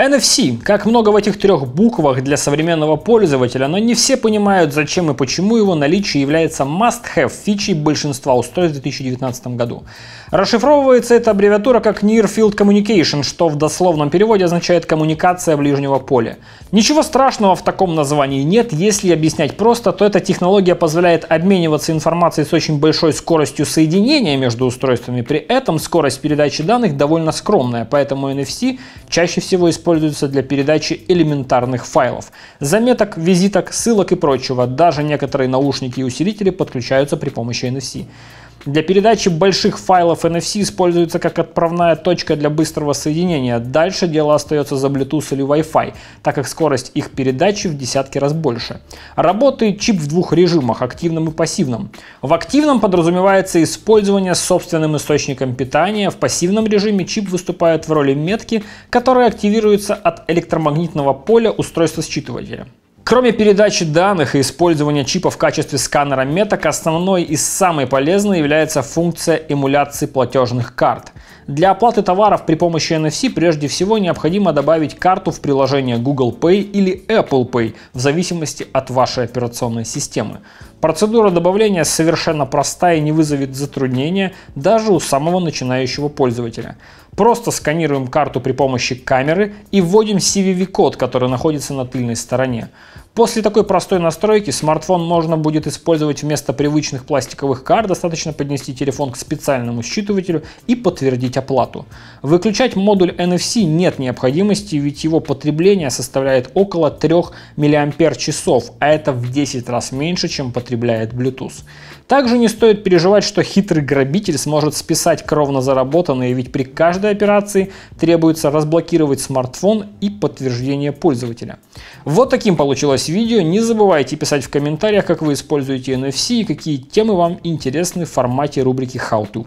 NFC. Как много в этих трех буквах для современного пользователя, но не все понимают, зачем и почему его наличие является must-have фичей большинства устройств в 2019 году. Расшифровывается эта аббревиатура как Near Field Communication, что в дословном переводе означает «коммуникация ближнего поля». Ничего страшного в таком названии нет, если объяснять просто, то эта технология позволяет обмениваться информацией с очень большой скоростью соединения между устройствами, при этом скорость передачи данных довольно скромная, поэтому NFC чаще всего используется для передачи элементарных файлов, заметок, визиток, ссылок и прочего. Даже некоторые наушники и усилители подключаются при помощи NFC. Для передачи больших файлов NFC используется как отправная точка для быстрого соединения. Дальше дело остается за Bluetooth или Wi-Fi, так как скорость их передачи в десятки раз больше. Работает чип в двух режимах – активном и пассивном. В активном подразумевается использование собственным источником питания, в пассивном режиме чип выступает в роли метки, которая активируется от электромагнитного поля устройства-считывателя. Кроме передачи данных и использования чипа в качестве сканера меток, основной и самой полезной является функция эмуляции платежных карт. Для оплаты товаров при помощи NFC прежде всего необходимо добавить карту в приложение Google Pay или Apple Pay, в зависимости от вашей операционной системы. Процедура добавления совершенно простая и не вызовет затруднения даже у самого начинающего пользователя. Просто сканируем карту при помощи камеры и вводим CVV-код, который находится на тыльной стороне. После такой простой настройки смартфон можно будет использовать вместо привычных пластиковых карт, достаточно поднести телефон к специальному считывателю и подтвердить оплату. Выключать модуль NFC нет необходимости, ведь его потребление составляет около 3 мАч, а это в 10 раз меньше, чем потребляет Bluetooth. Также не стоит переживать, что хитрый грабитель сможет списать кровно заработанные, ведь при каждой операции требуется разблокировать смартфон и подтверждение пользователя. Вот таким получилось видео. Не забывайте писать в комментариях, как вы используете NFC и какие темы вам интересны в формате рубрики «ХауТу».